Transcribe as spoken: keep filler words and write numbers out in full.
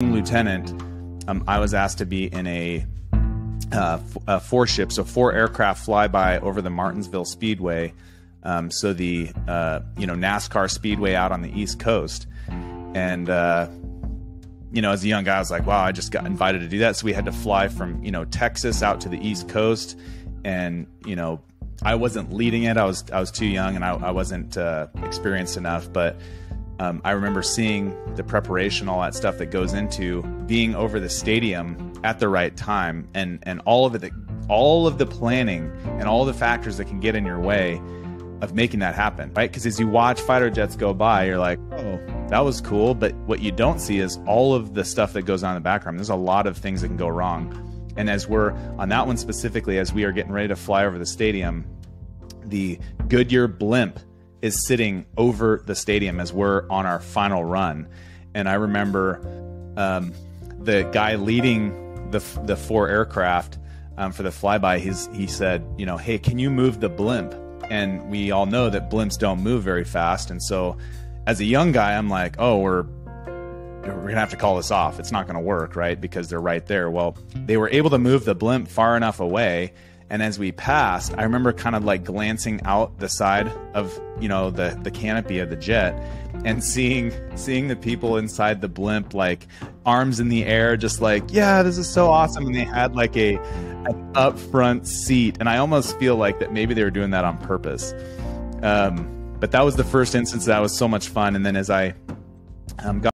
Lieutenant, um, I was asked to be in a, uh, f a four ship, so four aircraft flyby over the Martinsville Speedway. Um, so the, uh, you know, NASCAR Speedway out on the East Coast. And, uh, you know, as a young guy, I was like, wow, I just got invited to do that. So we had to fly from, you know, Texas out to the East Coast. And, you know, I wasn't leading it. I was, I was too young and I, I wasn't, uh, experienced enough, but, Um, I remember seeing the preparation, all that stuff that goes into being over the stadium at the right time, and and all of it, all of the planning and all the factors that can get in your way of making that happen, right? Because as you watch fighter jets go by, you're like, oh, that was cool. But what you don't see is all of the stuff that goes on in the background. There's a lot of things that can go wrong. And as we're on that one specifically, as we are getting ready to fly over the stadium, the Goodyear blimp is sitting over the stadium as we're on our final run. And I remember um, the guy leading the, the four aircraft um, for the flyby, he's, he said, you know, hey, can you move the blimp? And we all know that blimps don't move very fast. And so as a young guy, I'm like, oh, we're, we're gonna have to call this off. It's not gonna work, right? Because they're right there. Well, they were able to move the blimp far enough away. And as we passed, I remember kind of like glancing out the side of, you know, the, the canopy of the jet and seeing, seeing the people inside the blimp, like arms in the air, just like, yeah, this is so awesome. And they had like a, an up front seat. And I almost feel like that maybe they were doing that on purpose. Um, but that was the first instance that was so much fun. And then as I um, got